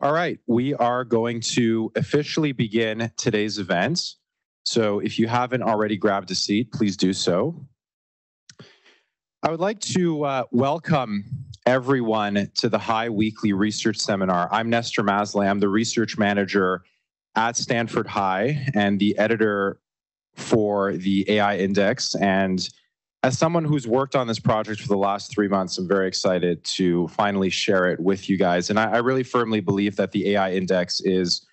All right, we are going to officially begin today's event. So if you haven't already grabbed a seat, please do so. I would like to welcome everyone to the HAI Weekly Research Seminar. I'm Nestor Maslan. I'm the research manager at Stanford HAI and the editor for the AI Index. And as someone who's worked on this project for the last 3 months, I'm very excited to finally share it with you guys. And I really firmly believe that the AI Index is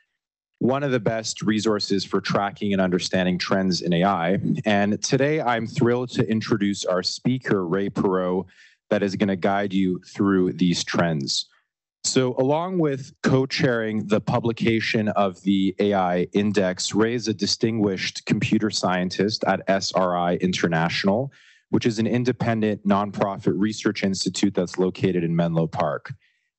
one of the best resources for tracking and understanding trends in AI. And today, I'm thrilled to introduce our speaker, Ray Perrault, that is going to guide you through these trends. So along with co-chairing the publication of the AI Index, Ray is a distinguished computer scientist at SRI International, which is an independent nonprofit research institute that's located in Menlo Park.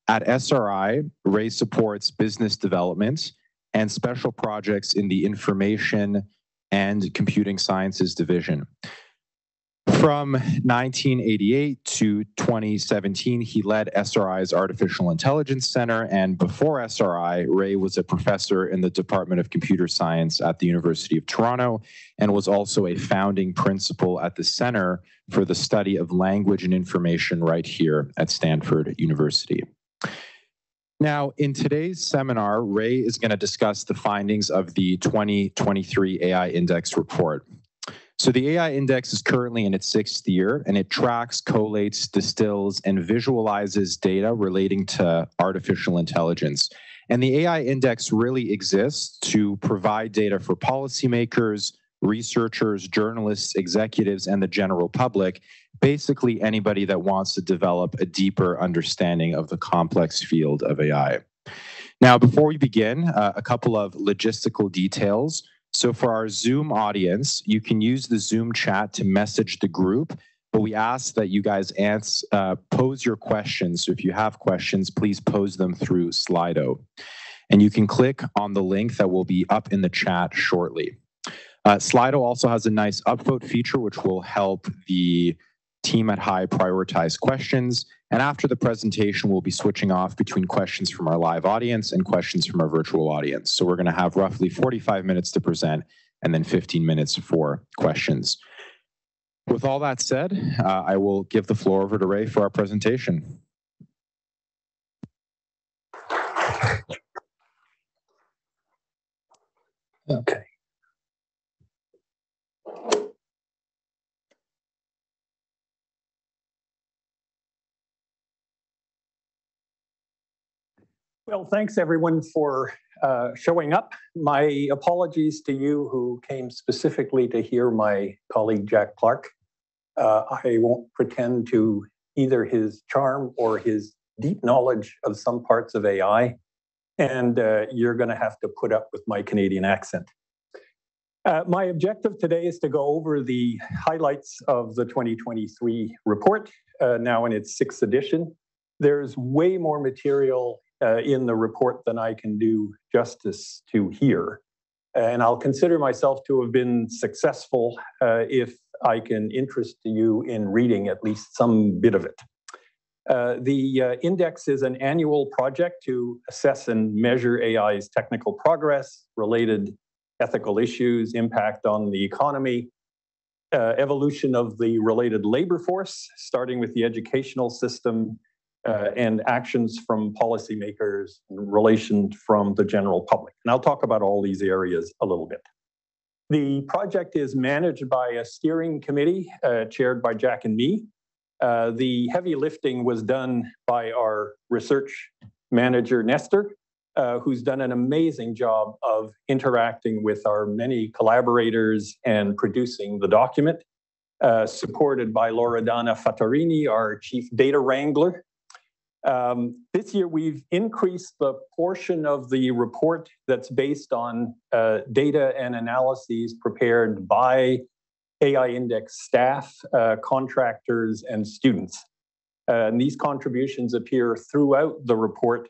At SRI, Ray supports business development and special projects in the information and computing sciences division. From 1988 to 2017, he led SRI's Artificial Intelligence Center, and before SRI, Ray was a professor in the Department of Computer Science at the University of Toronto and was also a founding principal at the Center for the Study of Language and Information right here at Stanford University. Now, in today's seminar, Ray is going to discuss the findings of the 2023 AI Index report. So the AI Index is currently in its 6th year, and it tracks, collates, distills, and visualizes data relating to artificial intelligence. And the AI Index really exists to provide data for policymakers, researchers, journalists, executives, and the general public, basically anybody that wants to develop a deeper understanding of the complex field of AI. Now, before we begin, a couple of logistical details. So for our Zoom audience, you can use the Zoom chat to message the group, but we ask that you guys pose your questions. So if you have questions, please pose them through Slido. And you can click on the link that will be up in the chat shortly. Slido also has a nice upvote feature, which will help the team at HAI prioritize questions. And after the presentation, we'll be switching off between questions from our live audience and questions from our virtual audience. So we're going to have roughly 45 minutes to present and then 15 minutes for questions. With all that said, I will give the floor over to Ray for our presentation. Okay. Well, thanks everyone for showing up. My apologies to you who came specifically to hear my colleague Jack Clark. I won't pretend to either his charm or his deep knowledge of some parts of AI, and you're going to have to put up with my Canadian accent. My objective today is to go over the highlights of the 2023 report, now in its 6th edition. There's way more material in the report than I can do justice to here. And I'll consider myself to have been successful if I can interest you in reading at least some bit of it. The Index is an annual project to assess and measure AI's technical progress, related ethical issues, impact on the economy, evolution of the related labor force, starting with the educational system, and actions from policymakers in relation from the general public. And I'll talk about all these areas a little bit. The project is managed by a steering committee chaired by Jack and me. The heavy lifting was done by our research manager, Nestor, who's done an amazing job of interacting with our many collaborators and producing the document, supported by Loredana Fattorini, our chief data wrangler. This year, we've increased the portion of the report that's based on data and analyses prepared by AI Index staff, contractors, and students. And these contributions appear throughout the report,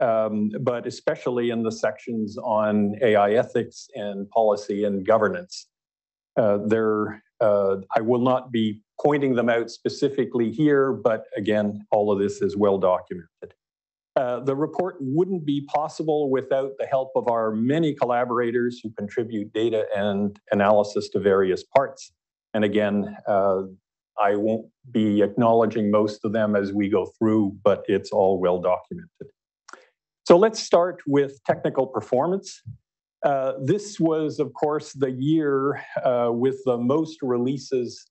but especially in the sections on AI ethics and policy and governance. I will not be pointing them out specifically here, but again, all of this is well documented. The report wouldn't be possible without the help of our many collaborators who contribute data and analysis to various parts. And again, I won't be acknowledging most of them as we go through, but it's all well documented. So let's start with technical performance. This was, of course, the year with the most releases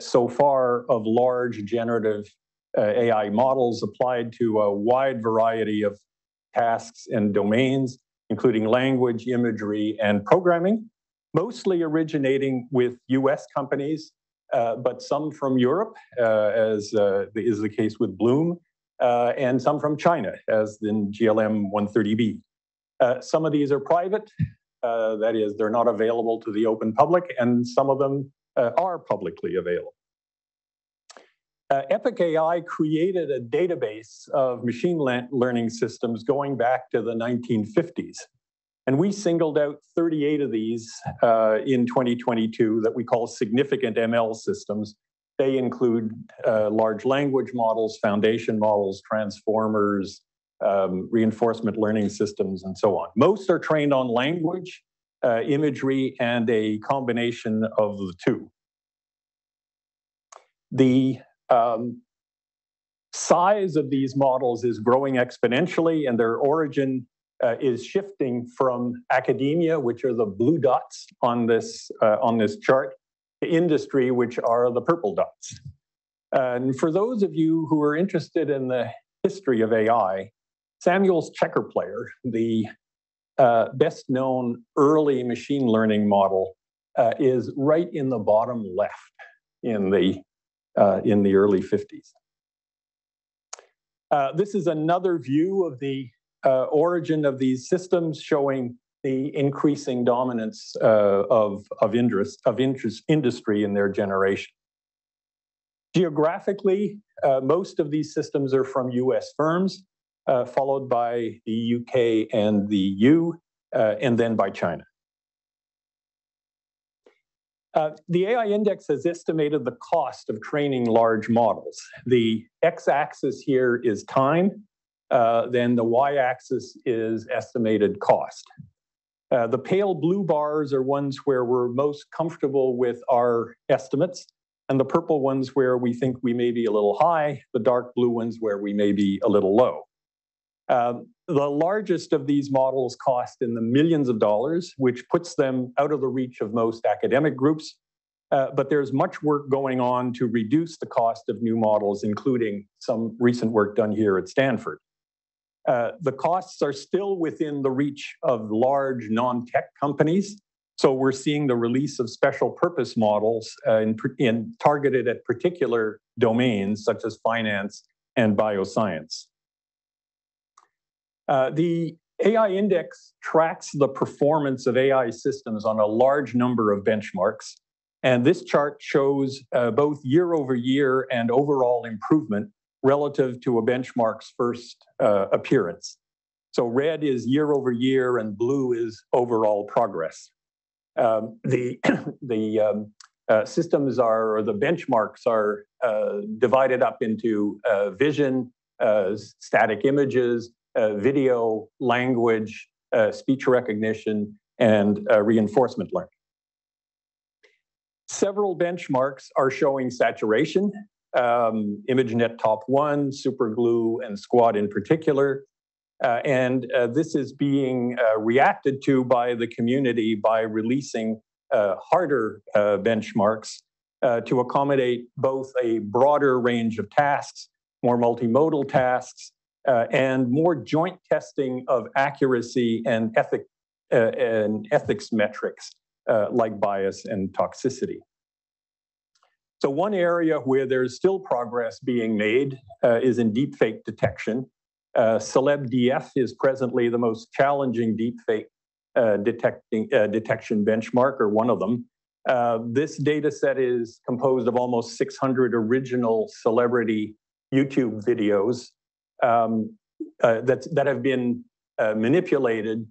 so far of large generative AI models applied to a wide variety of tasks and domains, including language, imagery, and programming, mostly originating with US companies, but some from Europe, as is the case with Bloom, and some from China, as in GLM 130B. Some of these are private, that is, they're not available to the open public, and some of them are publicly available. Epic AI created a database of machine learning systems going back to the 1950s. And we singled out 38 of these in 2022 that we call significant ML systems. They include large language models, foundation models, transformers, reinforcement learning systems, and so on. Most are trained on language, imagery, and a combination of the two. The size of these models is growing exponentially, and their origin is shifting from academia, which are the blue dots on this chart, to industry, which are the purple dots. And for those of you who are interested in the history of AI, Samuel's checker player, the best known early machine learning model, is right in the bottom left in the early 50s. This is another view of the origin of these systems, showing the increasing dominance of industry in their generation. Geographically, most of these systems are from US firms, followed by the UK and the EU, and then by China. The AI Index has estimated the cost of training large models. The x-axis here is time, then the y-axis is estimated cost. The pale blue bars are ones where we're most comfortable with our estimates, and the purple ones where we think we may be a little high, the dark blue ones where we may be a little low. The largest of these models cost in the millions of dollars, which puts them out of the reach of most academic groups. But there's much work going on to reduce the cost of new models, including some recent work done here at Stanford. The costs are still within the reach of large non-tech companies. So we're seeing the release of special purpose models targeted at particular domains, such as finance and bioscience. The AI Index tracks the performance of AI systems on a large number of benchmarks. And this chart shows both year over year and overall improvement relative to a benchmark's first appearance. So red is year over year and blue is overall progress. The benchmarks are divided up into vision, static images, video, language, speech recognition, and reinforcement learning. Several benchmarks are showing saturation, ImageNet Top 1, Super Glue, and Squad in particular. This is being reacted to by the community by releasing harder benchmarks to accommodate both a broader range of tasks, more multimodal tasks, and more joint testing of accuracy and ethics metrics like bias and toxicity. So one area where there's still progress being made is in deepfake detection. CelebDF is presently the most challenging deepfake detection benchmark, or one of them. This data set is composed of almost 600 original celebrity YouTube videos that have been manipulated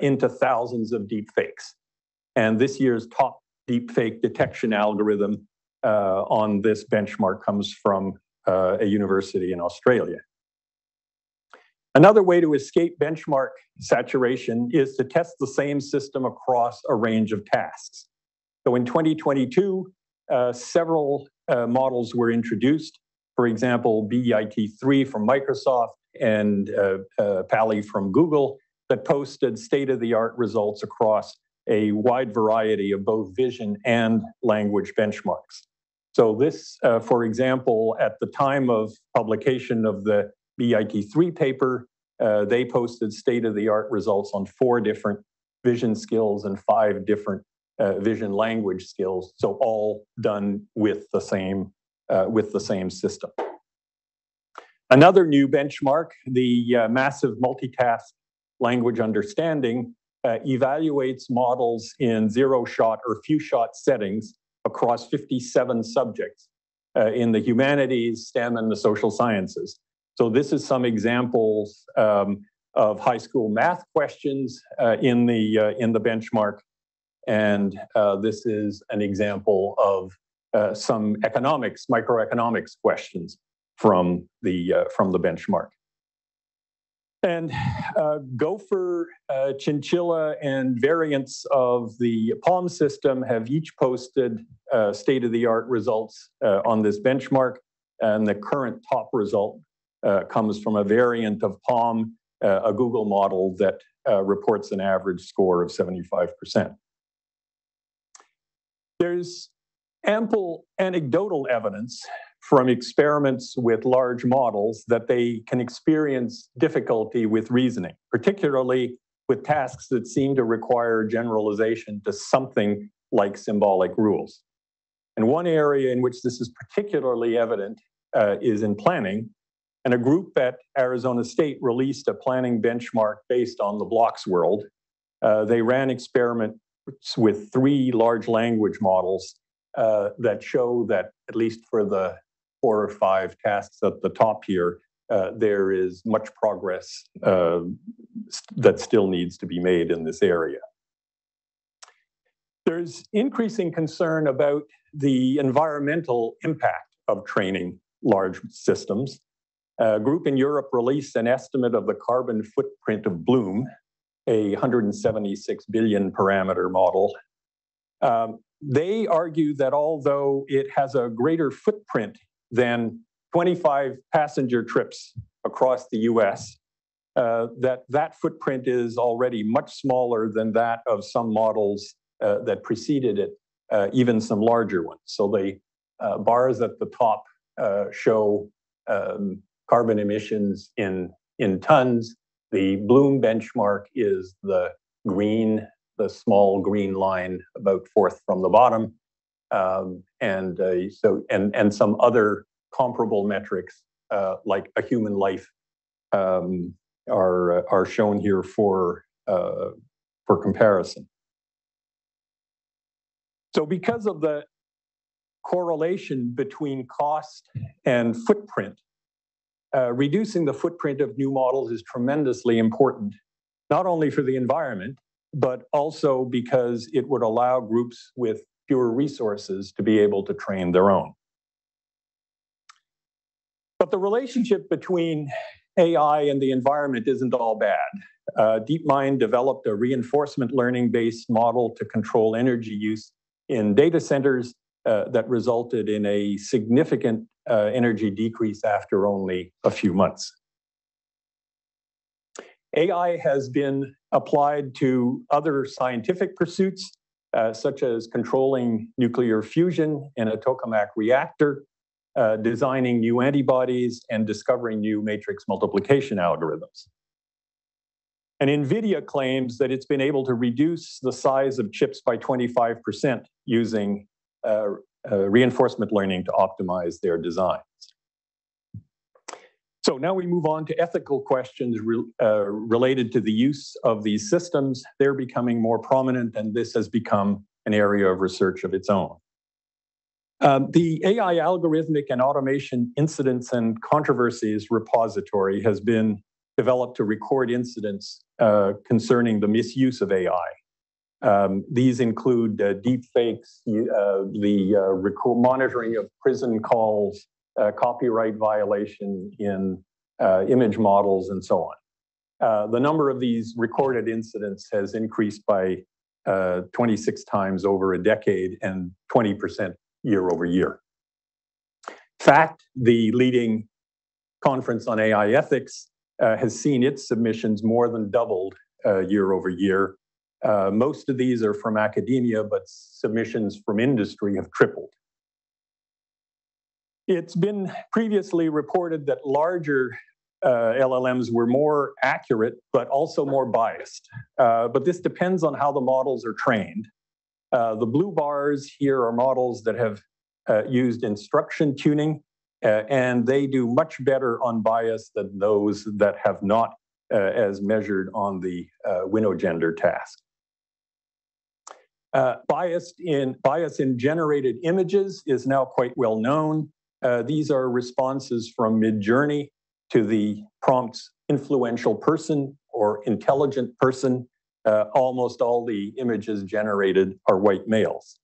into thousands of deepfakes. And this year's top deepfake detection algorithm on this benchmark comes from a university in Australia. Another way to escape benchmark saturation is to test the same system across a range of tasks. So in 2022, several models were introduced. For example, BIT3 from Microsoft and Pali from Google that posted state-of-the-art results across a wide variety of both vision and language benchmarks. So this, for example, at the time of publication of the BIT3 paper, they posted state-of-the-art results on 4 different vision skills and 5 different vision language skills. So all done with the same system. Another new benchmark, the massive multitask language understanding, evaluates models in zero-shot or few-shot settings across 57 subjects in the humanities, STEM, and the social sciences. So this is some examples of high school math questions in the benchmark. And this is an example of some economics, microeconomics questions from the benchmark. And Gopher, Chinchilla, and variants of the Palm system have each posted state-of-the-art results on this benchmark. And the current top result comes from a variant of Palm, a Google model that reports an average score of 75%. There's ample anecdotal evidence from experiments with large models that they can experience difficulty with reasoning, particularly with tasks that seem to require generalization to something like symbolic rules. And one area in which this is particularly evident is in planning. And a group at Arizona State released a planning benchmark based on the blocks world. They ran experiments with 3 large language models that show that, at least for the 4 or 5 tasks at the top here, there is much progress that still needs to be made in this area. There's increasing concern about the environmental impact of training large systems. A group in Europe released an estimate of the carbon footprint of Bloom, a 176 billion parameter model. They argue that although it has a greater footprint than 25 passenger trips across the US, that footprint is already much smaller than that of some models that preceded it, even some larger ones. So the bars at the top show carbon emissions in tons. The Bloom benchmark is the green, the small green line about 4th from the bottom, and some other comparable metrics like a human life are shown here for comparison. So because of the correlation between cost and footprint, reducing the footprint of new models is tremendously important, not only for the environment, but also because it would allow groups with fewer resources to be able to train their own. But the relationship between AI and the environment isn't all bad. DeepMind developed a reinforcement learning-based model to control energy use in data centers that resulted in a significant energy decrease after only a few months. AI has been applied to other scientific pursuits, such as controlling nuclear fusion in a tokamak reactor, designing new antibodies, and discovering new matrix multiplication algorithms. And NVIDIA claims that it's been able to reduce the size of chips by 25% using reinforcement learning to optimize their designs. So now we move on to ethical questions related to the use of these systems. They're becoming more prominent, and this has become an area of research of its own. The AI Algorithmic and Automation Incidents and Controversies repository has been developed to record incidents concerning the misuse of AI. These include deepfakes, the monitoring of prison calls, copyright violation in image models, and so on. The number of these recorded incidents has increased by 26 times over a decade and 20% year over year. FACT, the leading conference on AI ethics, has seen its submissions more than doubled year over year. Most of these are from academia, but submissions from industry have tripled. It's been previously reported that larger LLMs were more accurate, but also more biased. But this depends on how the models are trained. The blue bars here are models that have used instruction tuning, and they do much better on bias than those that have not, as measured on the Winogender task. Bias in generated images is now quite well known. These are responses from Midjourney to the prompts influential person or intelligent person. Almost all the images generated are white males.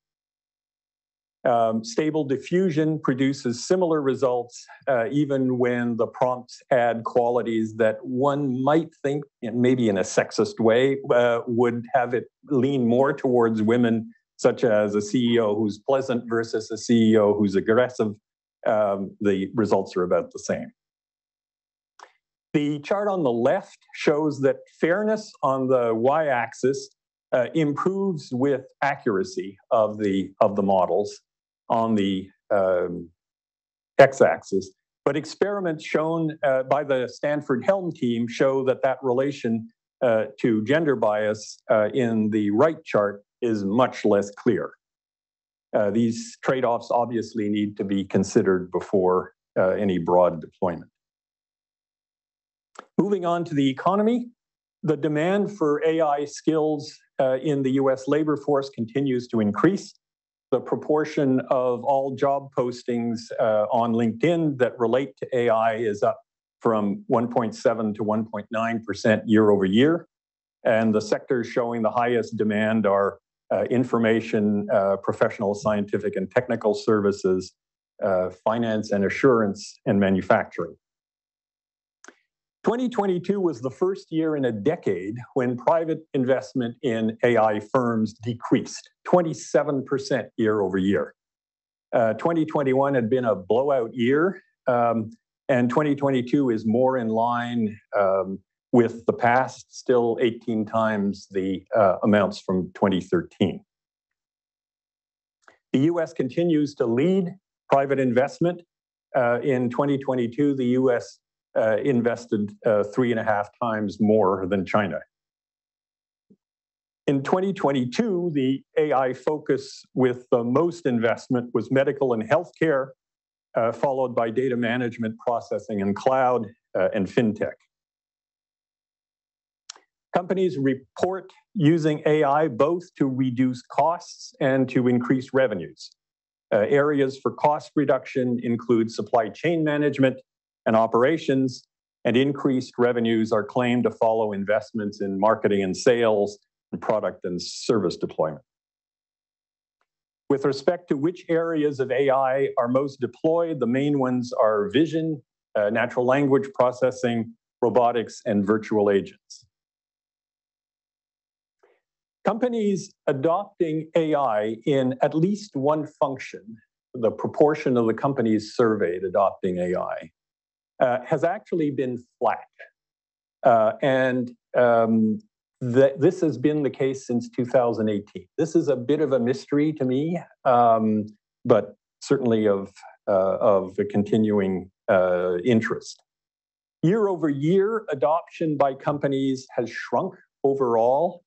Stable diffusion produces similar results even when the prompts add qualities that one might think, maybe in a sexist way, would have it lean more towards women, such as a CEO who's pleasant versus a CEO who's aggressive. The results are about the same. The chart on the left shows that fairness on the y-axis improves with accuracy of the models on the x-axis, but experiments shown by the Stanford Helm team show that that relation to gender bias in the right chart is much less clear. These trade-offs obviously need to be considered before any broad deployment. Moving on to the economy, the demand for AI skills in the US labor force continues to increase. The proportion of all job postings on LinkedIn that relate to AI is up from 1.7 to 1.9% year over year. And the sectors showing the highest demand are information, professional, scientific, and technical services, finance and assurance, and manufacturing. 2022 was the first year in a decade when private investment in AI firms decreased 27% year over year. 2021 had been a blowout year, and 2022 is more in line with the past, still 18 times the amounts from 2013. The US continues to lead private investment. In 2022, the US invested 3.5 times more than China. In 2022, the AI focus with the most investment was medical and healthcare, followed by data management, processing, and cloud, and fintech. Companies report using AI both to reduce costs and to increase revenues. Areas for cost reduction include supply chain management and operations, and increased revenues are claimed to follow investments in marketing and sales and product and service deployment. With respect to which areas of AI are most deployed, the main ones are vision, natural language processing, robotics, and virtual agents. Companies adopting AI in at least one function, the proportion of the companies surveyed adopting AI, has actually been flat. This has been the case since 2018. This is a bit of a mystery to me, but certainly of a continuing interest. Year over year, adoption by companies has shrunk overall.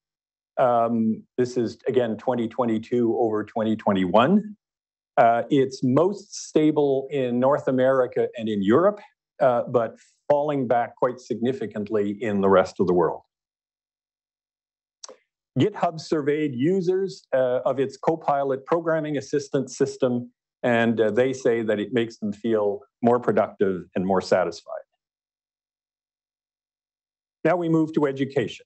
This is, again, 2022 over 2021. It's most stable in North America and in Europe, but falling back quite significantly in the rest of the world. GitHub surveyed users of its Copilot programming assistant system, and they say that it makes them feel more productive and more satisfied. Now we move to education.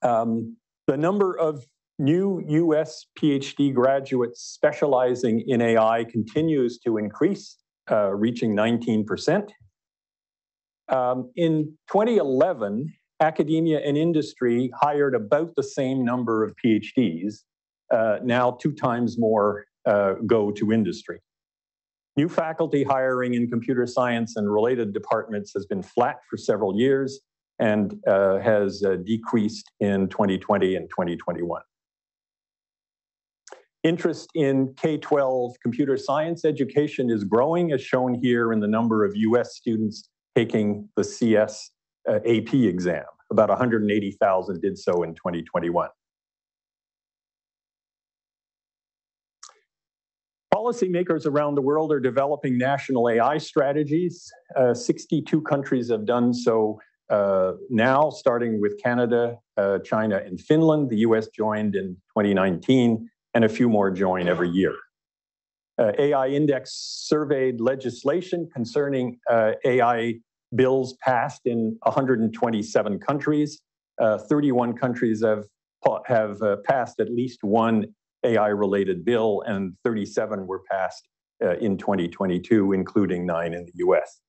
The number of new US PhD graduates specializing in AI continues to increase, reaching 19%. In 2011, academia and industry hired about the same number of PhDs. Now 2 times more go to industry. New faculty hiring in computer science and related departments has been flat for several years and has decreased in 2020 and 2021. Interest in K-12 computer science education is growing, as shown here in the number of US students taking the CS AP exam. About 180,000 did so in 2021. Policymakers around the world are developing national AI strategies. 62 countries have done so now, starting with Canada, China, and Finland. The US joined in 2019, and a few more join every year. AI Index surveyed legislation concerning AI bills passed in 127 countries. 31 countries have passed at least one AI-related bill, and 37 were passed in 2022, including 9 in the US.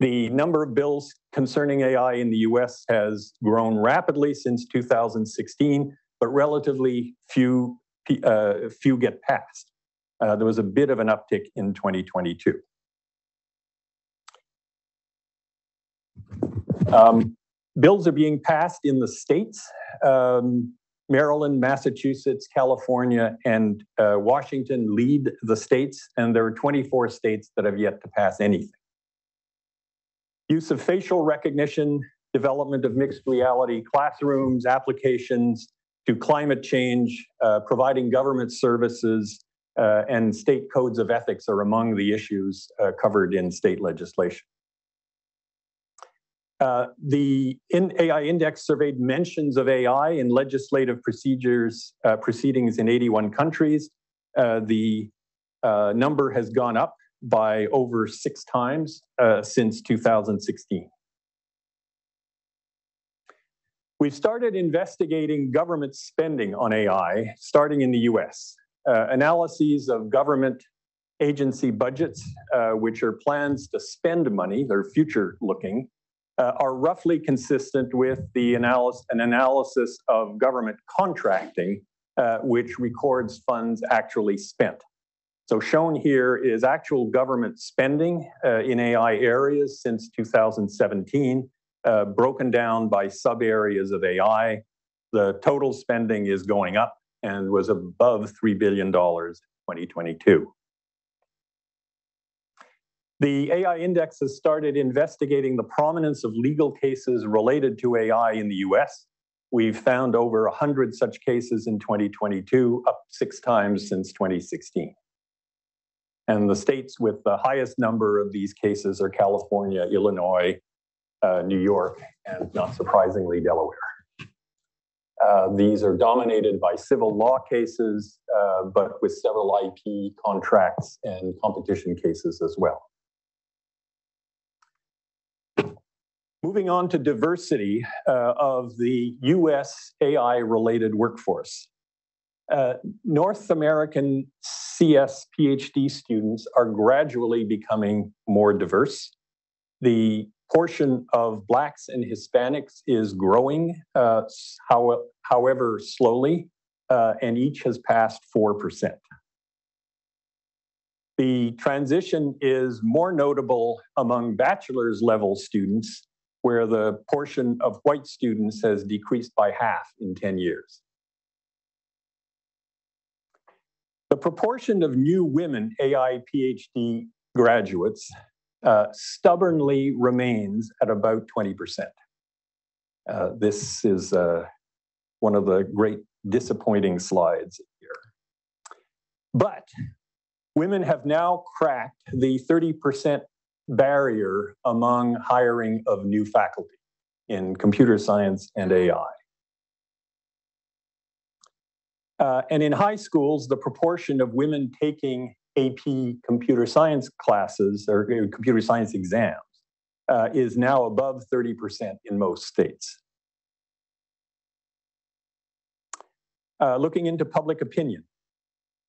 The number of bills concerning AI in the US has grown rapidly since 2016, but relatively few get passed. There was a bit of an uptick in 2022. Bills are being passed in the states. Maryland, Massachusetts, California, and Washington lead the states, and there are 24 states that have yet to pass anything. Use of facial recognition, development of mixed reality classrooms, applications to climate change, providing government services, and state codes of ethics are among the issues covered in state legislation. The AI Index surveyed mentions of AI in legislative proceedings in 81 countries. The number has gone up by over 6 times since 2016. We've started investigating government spending on AI, starting in the US. Analyses of government agency budgets, which are plans to spend money, they're future-looking, are roughly consistent with an analysis of government contracting, which records funds actually spent. So shown here is actual government spending in AI areas since 2017, broken down by sub-areas of AI. The total spending is going up and was above $3 billion in 2022. The AI Index has started investigating the prominence of legal cases related to AI in the US. We've found over 100 such cases in 2022, up 6 times since 2016. And the states with the highest number of these cases are California, Illinois, New York, and not surprisingly, Delaware. These are dominated by civil law cases, but with several IP contracts and competition cases as well. Moving on to diversity of the US AI-related workforce. North American CS PhD students are gradually becoming more diverse. The portion of Blacks and Hispanics is growing, however slowly, and each has passed 4%. The transition is more notable among bachelor's level students, where the portion of white students has decreased by half in 10 years. The proportion of new women AI PhD graduates stubbornly remains at about 20%. This is one of the great disappointing slides here. But women have now cracked the 30% barrier among hiring of new faculty in computer science and AI. And in high schools, the proportion of women taking AP computer science classes or computer science exams is now above 30% in most states. Looking into public opinion.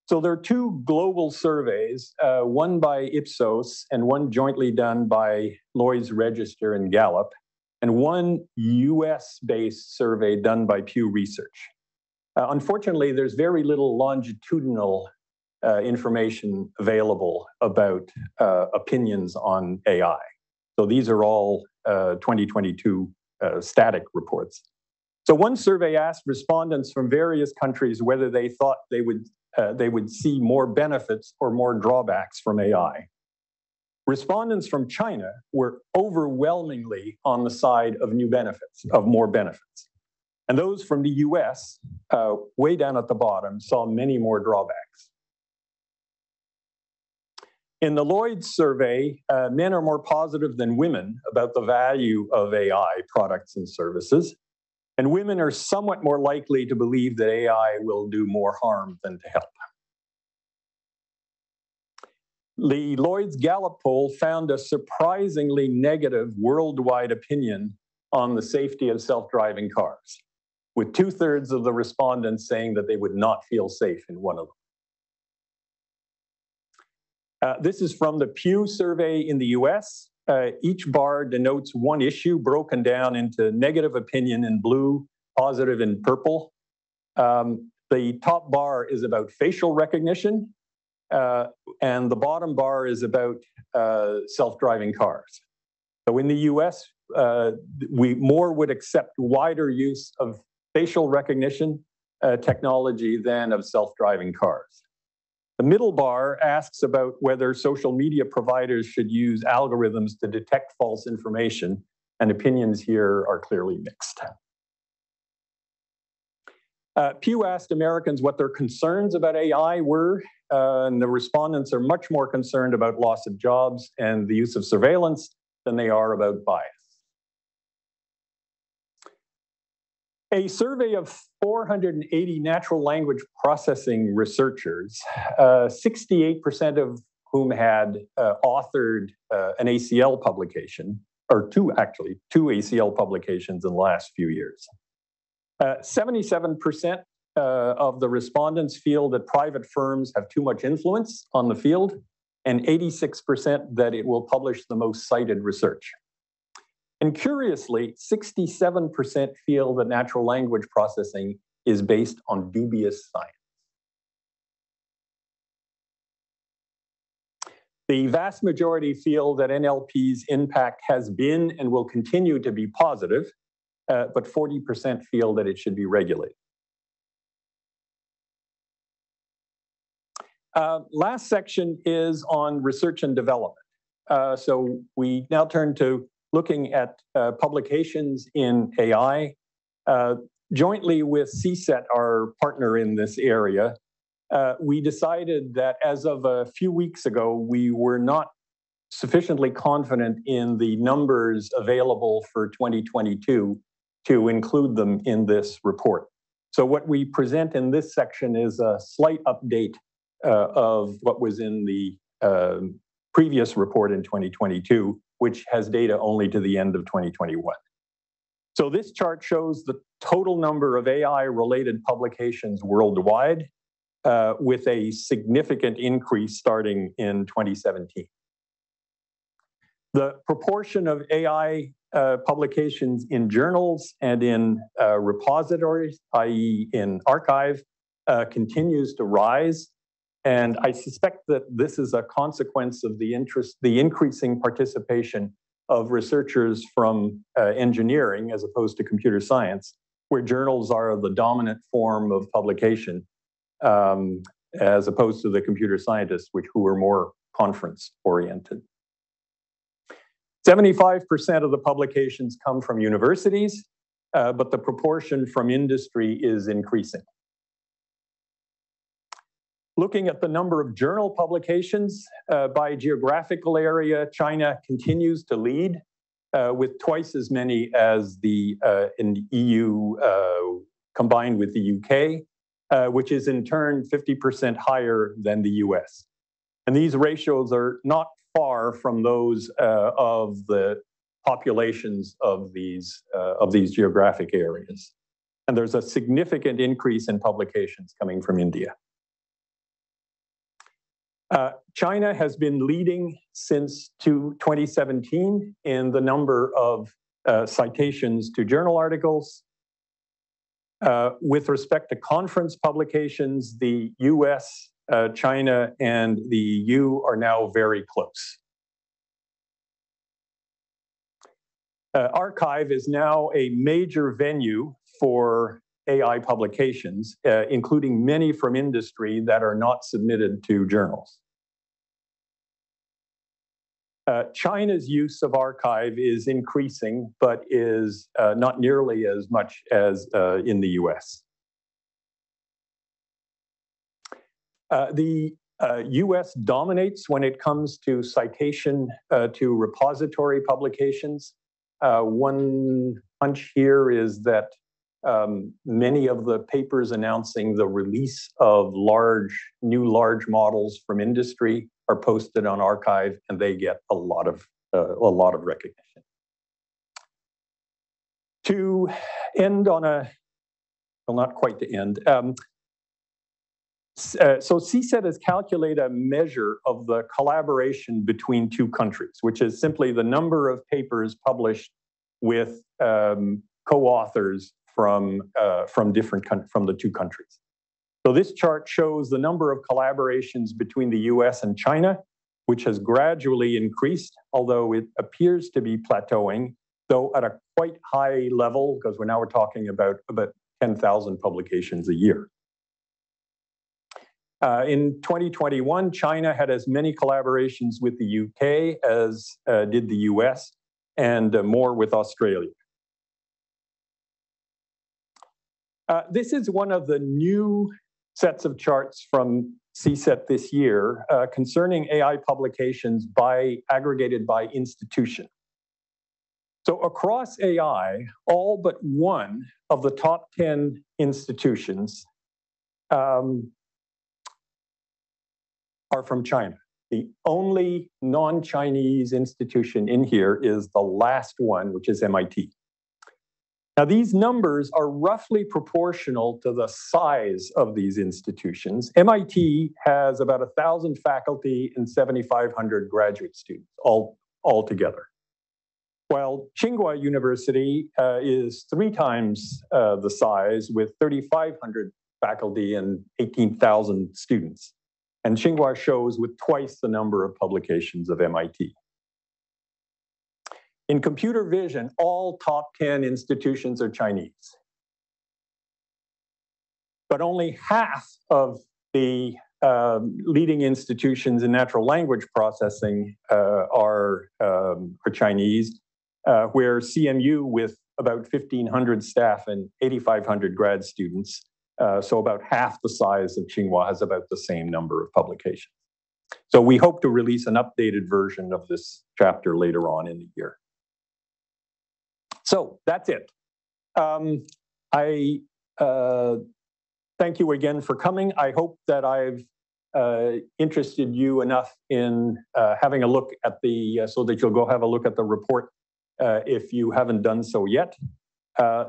So there are 2 global surveys, one by Ipsos and one jointly done by Lloyd's Register and Gallup, and one US-based survey done by Pew Research. Unfortunately, there's very little longitudinal information available about opinions on AI. So these are all 2022 static reports. So one survey asked respondents from various countries whether they thought they would see more benefits or more drawbacks from AI. Respondents from China were overwhelmingly on the side of new benefits, of more benefits. And those from the US, way down at the bottom, saw many more drawbacks. In the Lloyd's survey, men are more positive than women about the value of AI products and services, and women are somewhat more likely to believe that AI will do more harm than to help. The Lloyd's Gallup poll found a surprisingly negative worldwide opinion on the safety of self-driving cars, with 2/3 of the respondents saying that they would not feel safe in one of them. This is from the Pew survey in the US. Each bar denotes one issue broken down into negative opinion in blue, positive in purple. The top bar is about facial recognition, and the bottom bar is about self-driving cars. So in the US, we more would accept wider use of facial recognition technology than of self-driving cars. The middle bar asks about whether social media providers should use algorithms to detect false information, and opinions here are clearly mixed. Pew asked Americans what their concerns about AI were, and the respondents are much more concerned about loss of jobs and the use of surveillance than they are about bias. A survey of 480 natural language processing researchers, 68% of whom had authored an ACL publication, or two ACL publications in the last few years. 77% of the respondents feel that private firms have too much influence on the field, and 86% that it will publish the most cited research. And curiously, 67% feel that natural language processing is based on dubious science. The vast majority feel that NLP's impact has been and will continue to be positive, but 40% feel that it should be regulated. Last section is on research and development. So we now turn to looking at publications in AI. Jointly with CSET, our partner in this area, we decided that as of a few weeks ago, we were not sufficiently confident in the numbers available for 2022 to include them in this report. So what we present in this section is a slight update of what was in the previous report in 2022, which has data only to the end of 2021. So this chart shows the total number of AI-related publications worldwide, with a significant increase starting in 2017. The proportion of AI publications in journals and in repositories, i.e. in arXiv, continues to rise. And I suspect that this is a consequence of the increasing participation of researchers from engineering as opposed to computer science, where journals are the dominant form of publication, as opposed to the computer scientists, who are more conference-oriented. 75% of the publications come from universities, but the proportion from industry is increasing. Looking at the number of journal publications by geographical area, China continues to lead with twice as many as the EU combined with the UK, which is in turn 50% higher than the US. And these ratios are not far from those of the populations of these geographic areas. And there's a significant increase in publications coming from India. China has been leading since 2017 in the number of citations to journal articles. With respect to conference publications, the US, China, and the EU are now very close. arXiv is now a major venue for AI publications, including many from industry that are not submitted to journals. China's use of arXiv is increasing, but is not nearly as much as in the US. The US dominates when it comes to citation to repository publications. One hunch here is that many of the papers announcing the release of new large models from industry are posted on arXiv, and they get a lot of recognition. To end on a, well, not quite to end. So CSET is calculate a measure of the collaboration between two countries, which is simply the number of papers published with co-authors from the two countries. So this chart shows the number of collaborations between the US and China, which has gradually increased, although it appears to be plateauing, though at a quite high level, because now we're talking about 10,000 publications a year. In 2021, China had as many collaborations with the UK as did the US, and more with Australia. This is one of the new sets of charts from CSET this year concerning AI publications aggregated by institution. So across AI, all but one of the top 10 institutions are from China. The only non-Chinese institution in here is the last one, which is MIT. Now, these numbers are roughly proportional to the size of these institutions. MIT has about 1,000 faculty and 7,500 graduate students altogether, while Tsinghua University is 3 times the size with 3,500 faculty and 18,000 students. And Tsinghua shows with 2x the number of publications of MIT. In computer vision, all top 10 institutions are Chinese. But only half of the leading institutions in natural language processing are Chinese, where CMU with about 1,500 staff and 8,500 grad students, so about half the size of Tsinghua, has about the same number of publications. So we hope to release an updated version of this chapter later on in the year. So that's it. I thank you again for coming. I hope that I've interested you enough in having a look at the, so that you'll go have a look at the report if you haven't done so yet.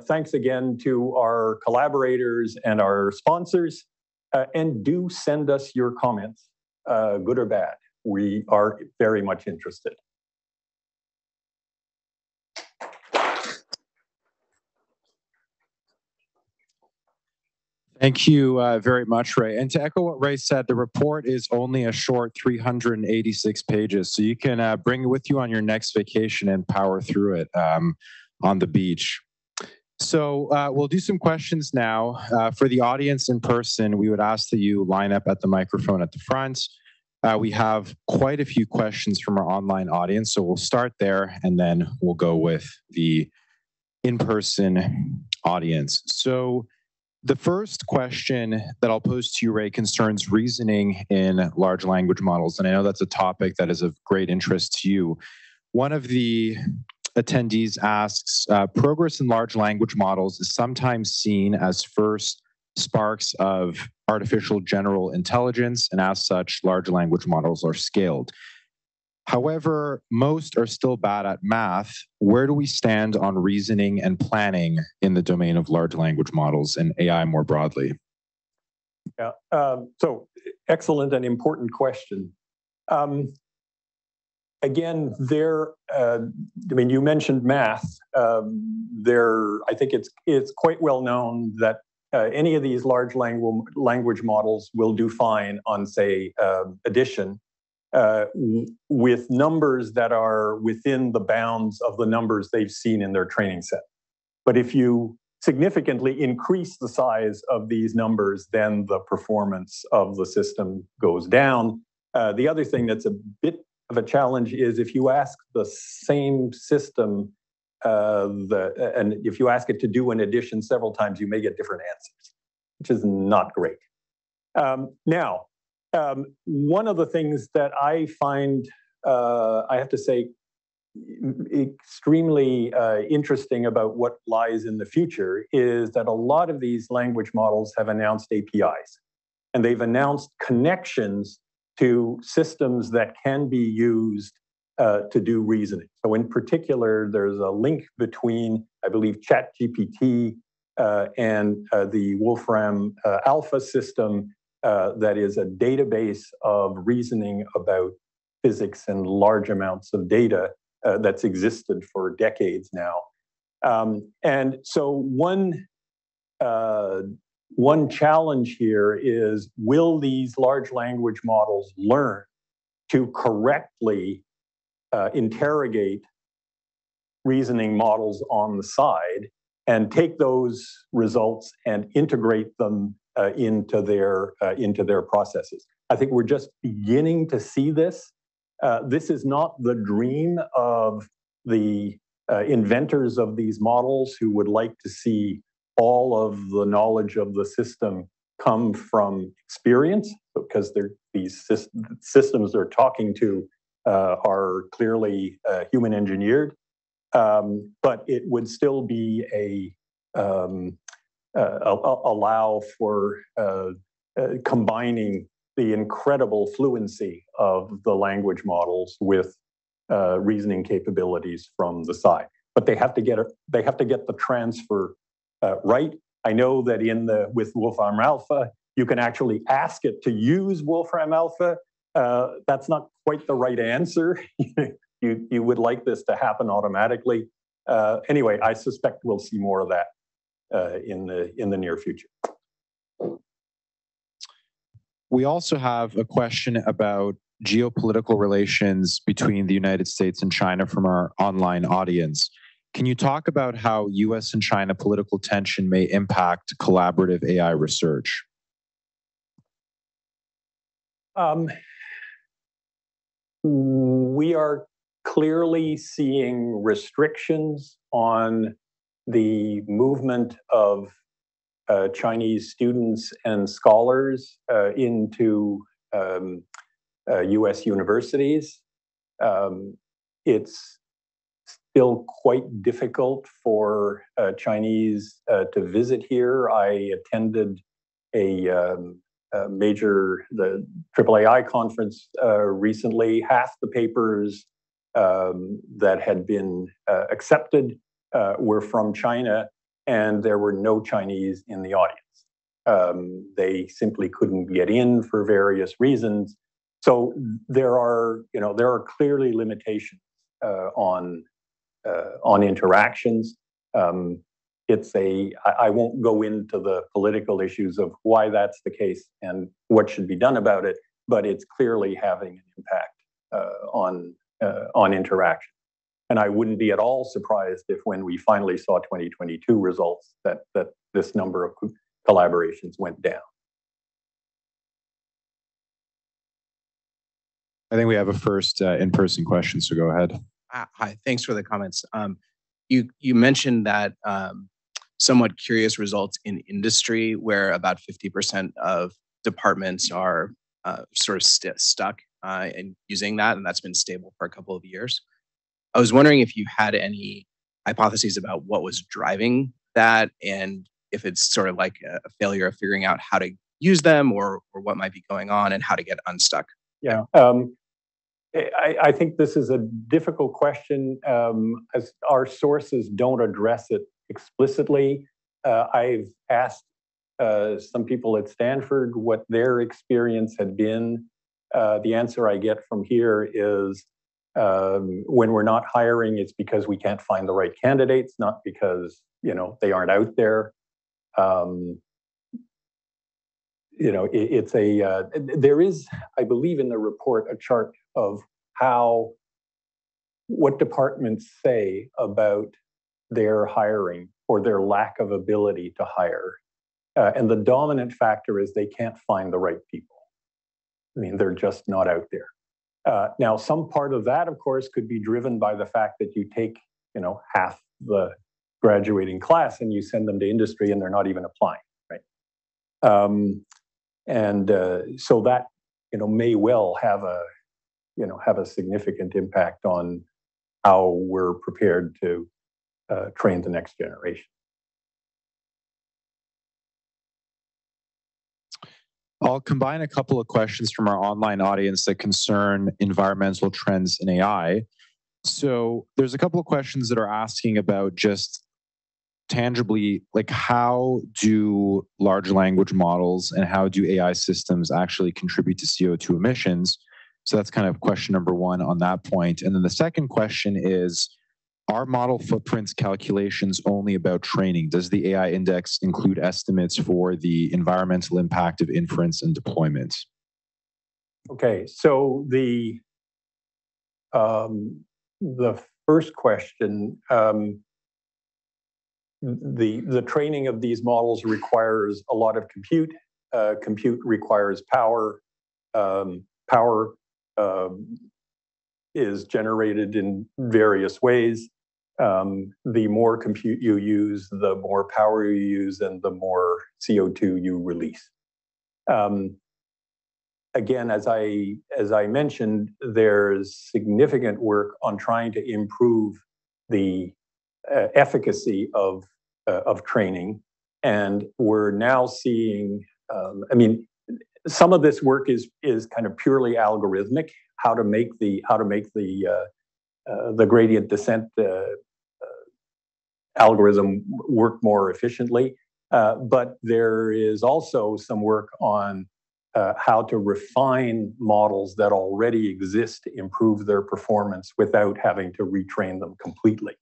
Thanks again to our collaborators and our sponsors, and do send us your comments, good or bad. We are very much interested. Thank you very much, Ray. And to echo what Ray said, the report is only a short 386 pages. So you can bring it with you on your next vacation and power through it on the beach. So we'll do some questions now. For the audience in person, we would ask that you line up at the microphone at the front. We have quite a few questions from our online audience. So we'll start there, and then we'll go with the in-person audience. So the first question that I'll pose to you, Ray, concerns reasoning in large language models. And I know that's a topic that is of great interest to you. One of the attendees asks, progress in large language models is sometimes seen as first sparks of artificial general intelligence, and as such, large language models are scaled. However, most are still bad at math. Where do we stand on reasoning and planning in the domain of large language models and AI more broadly? Yeah, so excellent and important question. Again, there. I mean, you mentioned math. There, I think it's quite well known that any of these large language models will do fine on, say, addition, with numbers that are within the bounds of the numbers they've seen in their training set. But if you significantly increase the size of these numbers, then the performance of the system goes down. The other thing that's a bit of a challenge is if you ask the same system, and if you ask it to do an addition several times, you may get different answers, which is not great. One of the things that I find, I have to say, extremely interesting about what lies in the future is that a lot of these language models have announced APIs, and they've announced connections to systems that can be used to do reasoning. So in particular, there's a link between, I believe, ChatGPT and the Wolfram Alpha system that is a database of reasoning about physics and large amounts of data that's existed for decades now. And so one challenge here is, will these large language models learn to correctly interrogate reasoning models on the side and take those results and integrate them into their processes? I think we're just beginning to see this. This is not the dream of the inventors of these models, who would like to see all of the knowledge of the system come from experience, because these systems they're talking to are clearly human engineered. But it would still be allow for combining the incredible fluency of the language models with reasoning capabilities from the side. But they have to get the transfer right. I know that with Wolfram Alpha, you can actually ask it to use Wolfram Alpha. That's not quite the right answer. You would like this to happen automatically. Anyway, I suspect we'll see more of that in the near future. We also have a question about geopolitical relations between the United States and China from our online audience. Can you talk about how U.S. and China political tension may impact collaborative AI research? We are clearly seeing restrictions on the movement of Chinese students and scholars into U.S. universities. It's still quite difficult for Chinese to visit here. I attended a major AAAI conference recently. Half the papers that had been accepted were from China, and there were no Chinese in the audience. They simply couldn't get in for various reasons. So there are clearly limitations on interactions. I won't go into the political issues of why that's the case and what should be done about it, but it's clearly having an impact on interaction. And I wouldn't be at all surprised if, when we finally saw 2022 results, that this number of collaborations went down. I think we have a first in-person question, so go ahead. Hi, thanks for the comments. You mentioned that somewhat curious results in industry, where about 50% of departments are sort of stuck in using that, and that's been stable for a couple of years. I was wondering if you had any hypotheses about what was driving that, and if it's sort of like a failure of figuring out how to use them, or what might be going on, and how to get unstuck. Yeah, I think this is a difficult question, as our sources don't address it explicitly. I've asked some people at Stanford what their experience had been. The answer I get from here is When we're not hiring, it's because we can't find the right candidates, not because, you know, they aren't out there. You know, there is, I believe in the report, a chart of how, what departments say about their hiring or their lack of ability to hire. And the dominant factor is they can't find the right people. I mean, they're just not out there. Now, some part of that, of course, could be driven by the fact that you take, you know, half the graduating class and you send them to industry and they're not even applying, right? So that, you know, may well have a, you know, have a significant impact on how we're prepared to train the next generation. I'll combine a couple of questions from our online audience that concern environmental trends in AI. So there's a couple of questions that are asking about just tangibly, like how do large language models and how do AI systems actually contribute to CO2 emissions? So that's kind of question number one on that point. And then the second question is, are model footprints calculations only about training? Does the AI index include estimates for the environmental impact of inference and deployment? Okay, so the first question, the training of these models requires a lot of compute. Compute requires power. Power is generated in various ways. The more compute you use, the more power you use, and the more CO2 you release. Again, as I mentioned, there's significant work on trying to improve the efficacy of training, and we're now seeing. I mean, some of this work is kind of purely algorithmic. How to make the gradient descent algorithm work more efficiently. But there is also some work on how to refine models that already exist to improve their performance without having to retrain them completely.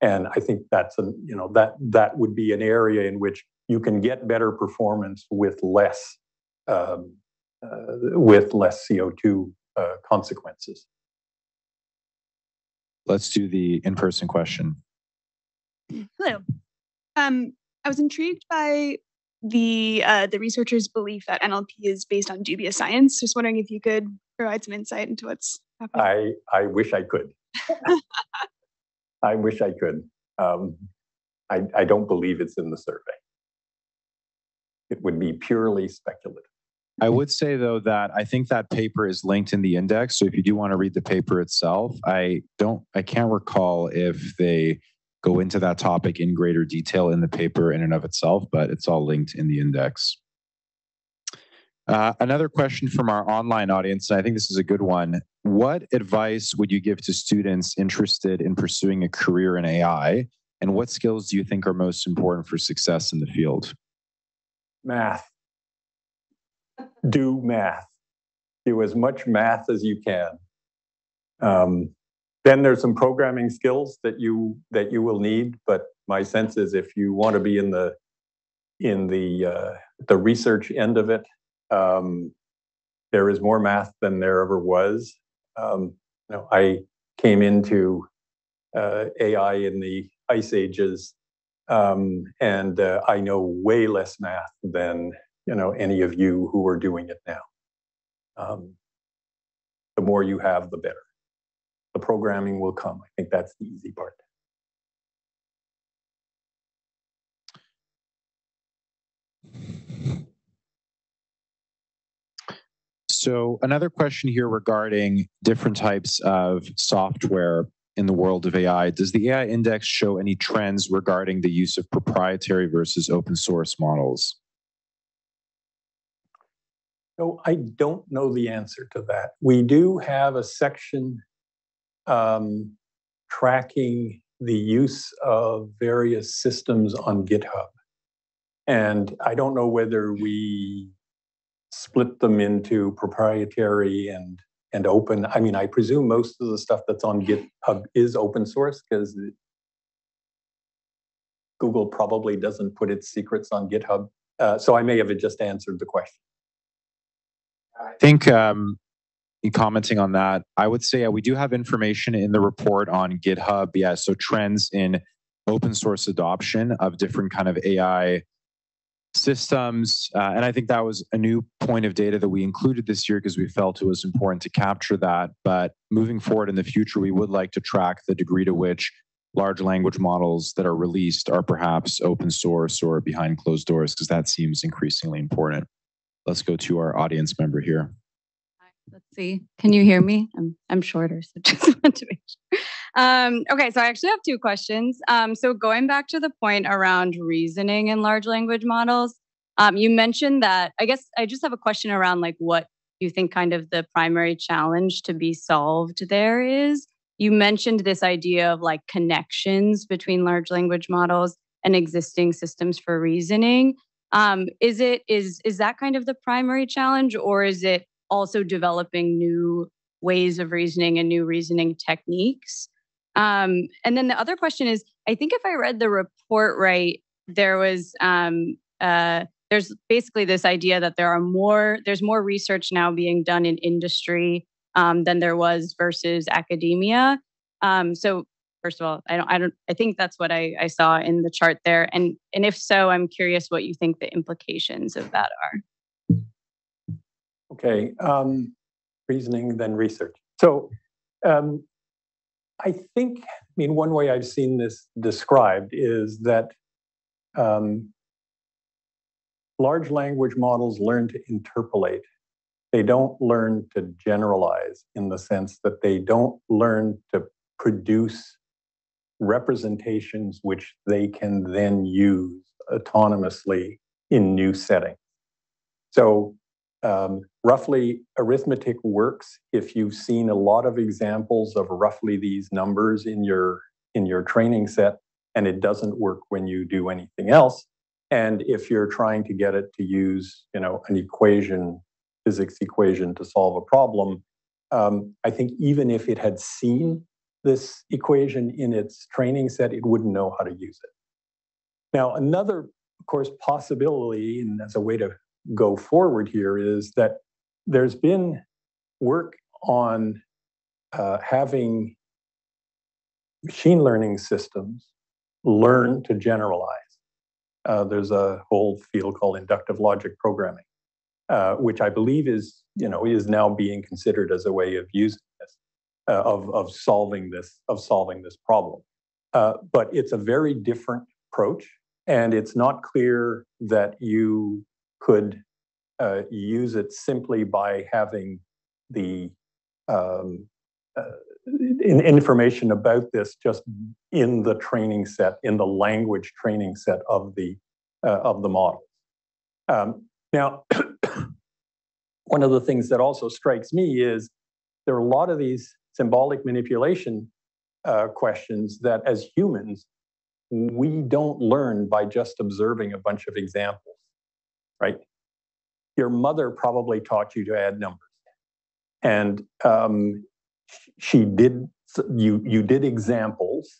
And I think that's that would be an area in which you can get better performance with less CO2. Consequences. Let's do the in-person question. Hello. I was intrigued by the researchers' belief that NLP is based on dubious science. Just wondering if you could provide some insight into what's happening. I wish I could. I wish I could. I don't believe it's in the survey. It would be purely speculative. I would say, though, that I think that paper is linked in the index. So if you do want to read the paper itself, I can't recall if they go into that topic in greater detail in the paper in and of itself, but it's all linked in the index. Another question from our online audience, and I think this is a good one. What advice would you give to students interested in pursuing a career in AI? And what skills do you think are most important for success in the field? Math. Do math. Do as much math as you can. Then there's some programming skills that you will need. But my sense is, if you want to be in the research end of it, there is more math than there ever was. You know, I came into AI in the ice ages, and I know way less math than, you know, any of you who are doing it now. The more you have, the better. The programming will come. I think that's the easy part. So another question here regarding different types of software in the world of AI. Does the AI index show any trends regarding the use of proprietary versus open source models? So I don't know the answer to that. We do have a section tracking the use of various systems on GitHub. And I don't know whether we split them into proprietary and and open. I mean, I presume most of the stuff that's on GitHub is open source because Google probably doesn't put its secrets on GitHub. So I may have just answered the question. I think commenting on that, I would say we do have information in the report on GitHub. Yeah, so trends in open source adoption of different kind of AI systems. And I think that was a new point of data that we included this year because we felt it was important to capture that. But moving forward in the future, we would like to track the degree to which large language models that are released are perhaps open source or behind closed doors, because that seems increasingly important. Let's go to our audience member here. Let's see. Can you hear me? I'm shorter, so just want to make sure. Okay, so I actually have two questions. So going back to the point around reasoning in large language models, you mentioned that, I guess I just have a question around like what you think kind of the primary challenge to be solved there is. You mentioned this idea of like connections between large language models and existing systems for reasoning. Is that kind of the primary challenge, or is it also developing new ways of reasoning and new reasoning techniques? And then the other question is, I think if I read the report right, there was there's basically this idea that there's more research now being done in industry than there was versus academia. So first of all, I think that's what I saw in the chart there. And if so, I'm curious what you think the implications of that are. Okay, reasoning, then research. So I think, one way I've seen this described is that large language models learn to interpolate. They don't learn to generalize, in the sense that they don't learn to produce representations which they can then use autonomously in new settings. So roughly arithmetic works if you've seen a lot of examples of roughly these numbers in your training set, and it doesn't work when you do anything else. And if you're trying to get it to use, an equation, physics equation, to solve a problem, I think even if it had seen this equation in its training set, it wouldn't know how to use it. Now, another, of course, possibility, and as a way to go forward here, is that there's been work on having machine learning systems learn to generalize. There's a whole field called inductive logic programming, which I believe is now being considered as a way of using this, of solving this problem. But it's a very different approach, and it's not clear that you could use it simply by having the information about this just in the training set, in the language training set of the models. Now, one of the things that also strikes me is there are a lot of these symbolic manipulation questions that, as humans, we don't learn by just observing a bunch of examples. Right? Your mother probably taught you to add numbers, and she did. You did examples,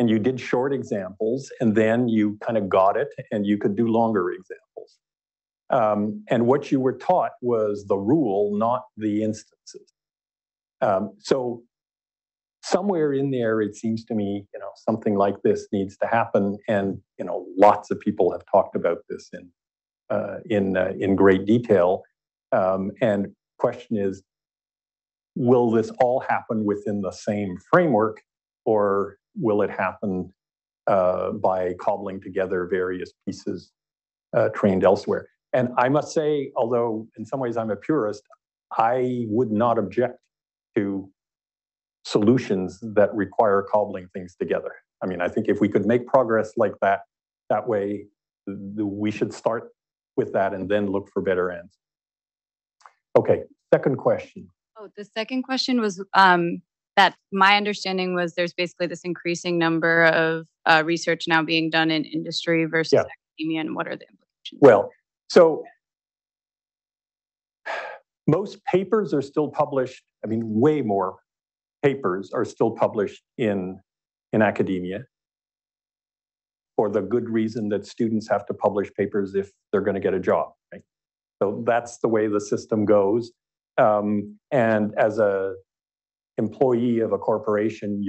and you did short examples, and then you kind of got it, and you could do longer examples. And what you were taught was the rule, not the instances. So somewhere in there, it seems to me, something like this needs to happen, and lots of people have talked about this in great detail, and question is, will this all happen within the same framework, or will it happen by cobbling together various pieces trained elsewhere? And I must say, although in some ways I'm a purist, I would not object to solutions that require cobbling things together. I think if we could make progress like that, that way, we should start with that and then look for better answers. Okay, second question. Oh, the second question was that my understanding was there's basically this increasing number of research now being done in industry versus academia, and what are the implications? Well, so Most papers are still published, I mean, way more papers are still published in academia, for the good reason that students have to publish papers if they're going to get a job, right? So that's the way the system goes. And as an employee of a corporation,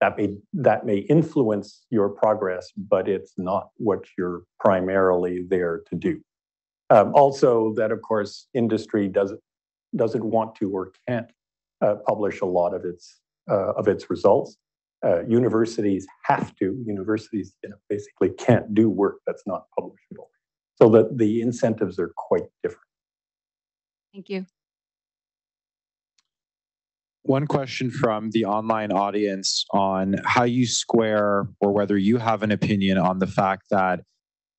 that may influence your progress, but it's not what you're primarily there to do. Also, that of course, industry doesn't want to or can't publish a lot of its results. Universities have to. Universities basically can't do work that's not publishable. So that the incentives are quite different. Thank you. One question from the online audience on how you square, or whether you have an opinion on the fact that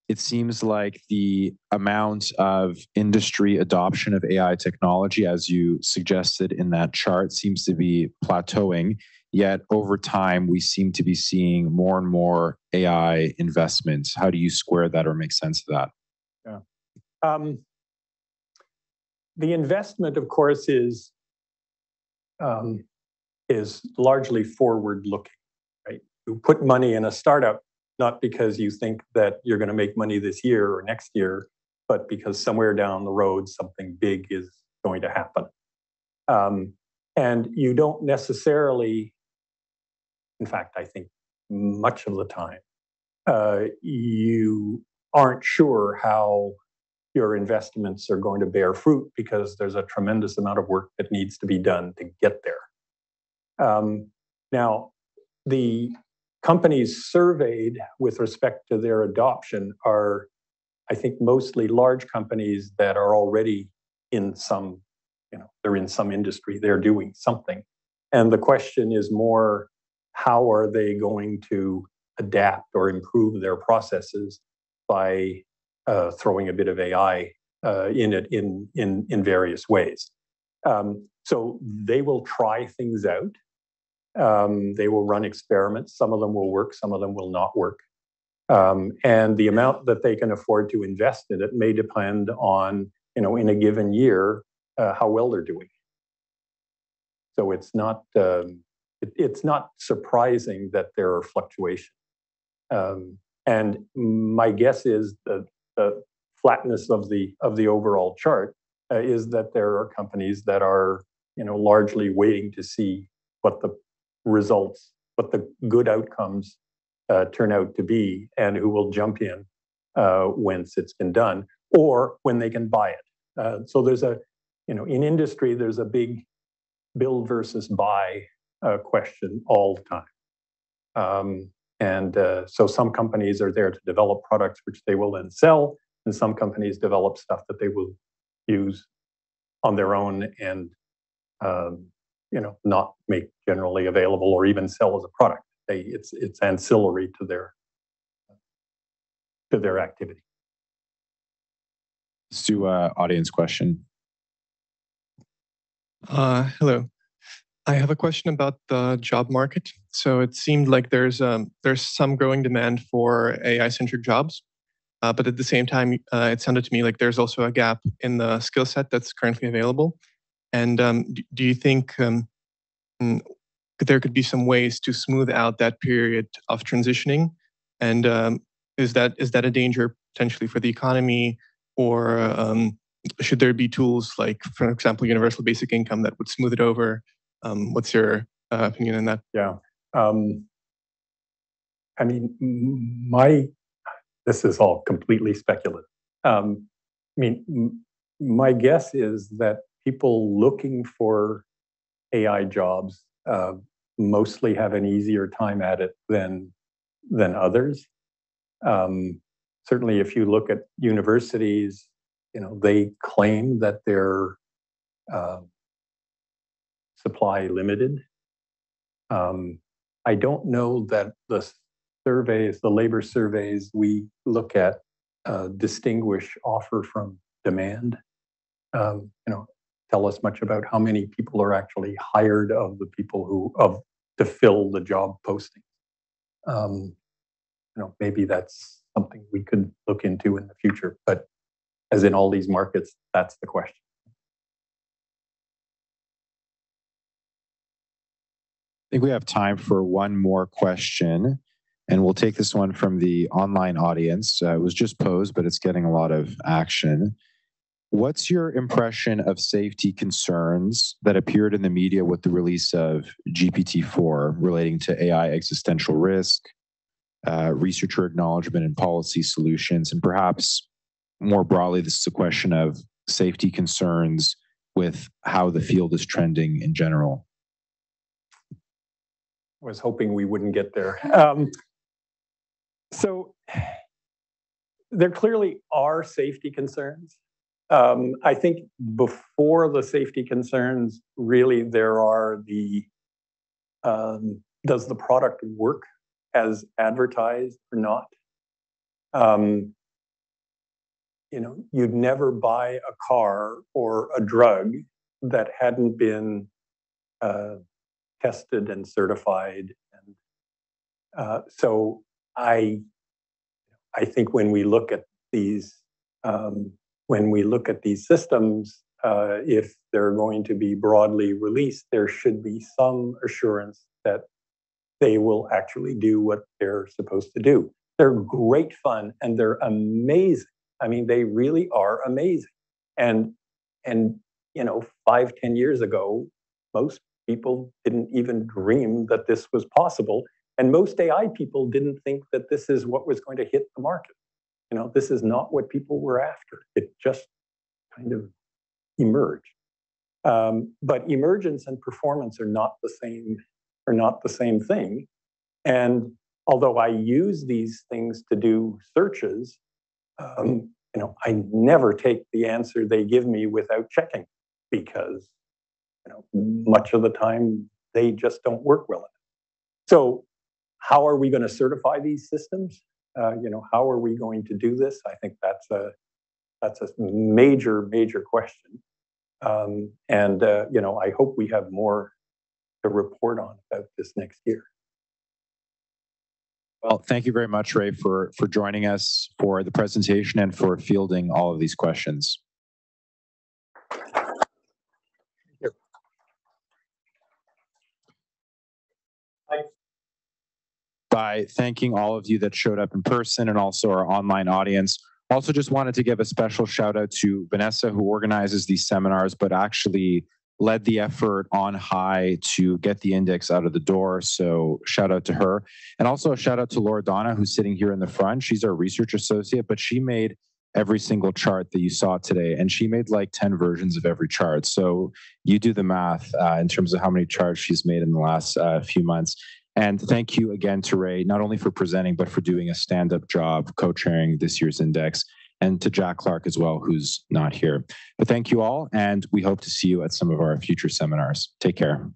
it seems like the amount of industry adoption of AI technology, as you suggested in that chart, seems to be plateauing. Yet over time, we seem to be seeing more and more AI investments. How do you square that or make sense of that? Yeah. The investment, of course, is largely forward-looking, right? You put money in a startup, not because you think that you're going to make money this year or next year, but because somewhere down the road, something big is going to happen. And you don't necessarily, in fact, I think much of the time, you aren't sure how your investments are going to bear fruit, because there's a tremendous amount of work that needs to be done to get there. Now, the companies surveyed with respect to their adoption are, I think, mostly large companies that are already in some, they're in some industry, they're doing something. And the question is more, how are they going to adapt or improve their processes by throwing a bit of AI in it in various ways. So they will try things out. They will run experiments. Some of them will work, some of them will not work. And the amount that they can afford to invest in it may depend on, in a given year, how well they're doing. So it's not surprising that there are fluctuations. And my guess is that the flatness of the overall chart is that there are companies that are, largely waiting to see what the good outcomes turn out to be, and who will jump in once it's been done, or when they can buy it. So there's in industry, there's a big build versus buy question all the time. So some companies are there to develop products which they will then sell, and some companies develop stuff that they will use on their own and not make generally available or even sell as a product. It's ancillary to their activity. Let's do an audience question. Hello. I have a question about the job market. So it seemed like there's some growing demand for AI-centric jobs, but at the same time, it sounded to me like there's also a gap in the skill set that's currently available. And do you think there could be some ways to smooth out that period of transitioning? And is that a danger potentially for the economy, or should there be tools like, for example, universal basic income that would smooth it over? What's your opinion on that? Yeah. This is all completely speculative. My guess is that people looking for AI jobs mostly have an easier time at it than others. Certainly, if you look at universities, they claim that they're supply limited. I don't know that the labor surveys we look at distinguish offer from demand. Tell us much about how many people are actually hired of the people to fill the job posting. Maybe that's something we could look into in the future. But as in all these markets, that's the question. think we have time for one more question, and we'll take this one from the online audience. It was just posed, but it's getting a lot of action. What's your impression of safety concerns that appeared in the media with the release of GPT-4 relating to AI existential risk, researcher acknowledgement and policy solutions, and perhaps more broadly, this is a question of safety concerns with how the field is trending in general? I was hoping we wouldn't get there. So there clearly are safety concerns. I think before the safety concerns, really there are the, does the product work as advertised or not? You know, you'd never buy a car or a drug that hadn't been tested and certified. And so I think when we look at these, systems, if they're going to be broadly released, there should be some assurance that they will actually do what they're supposed to do. They're great fun and they're amazing. I mean, they really are amazing. And you know, 5-10 years ago, most people didn't even dream that this was possible. And most AI people didn't think that this is what was going to hit the market. You know, this is not what people were after. It just kind of emerged. But emergence and performance are not the same, thing. And although I use these things to do searches, you know, I never take the answer they give me without checking, because you know, much of the time they just don't work well enough. So, how are we going to certify these systems? You know, how are we going to do this? I think that's a major, major question. And you know, I hope we have more to report on about this next year. Well, thank you very much, Ray, for joining us for the presentation and for fielding all of these questions. By thanking all of you that showed up in person and also our online audience. Also just wanted to give a special shout out to Vanessa, who organizes these seminars, but actually led the effort on high to get the index out of the door. So shout out to her. And also a shout out to Loredana, who's sitting here in the front. She's our research associate, but she made every single chart that you saw today. And she made like 10 versions of every chart. So you do the math in terms of how many charts she's made in the last few months. And thank you again to Ray, not only for presenting, but for doing a stand-up job co-chairing this year's index, and to Jack Clark as well, who's not here. But thank you all, and we hope to see you at some of our future seminars. Take care.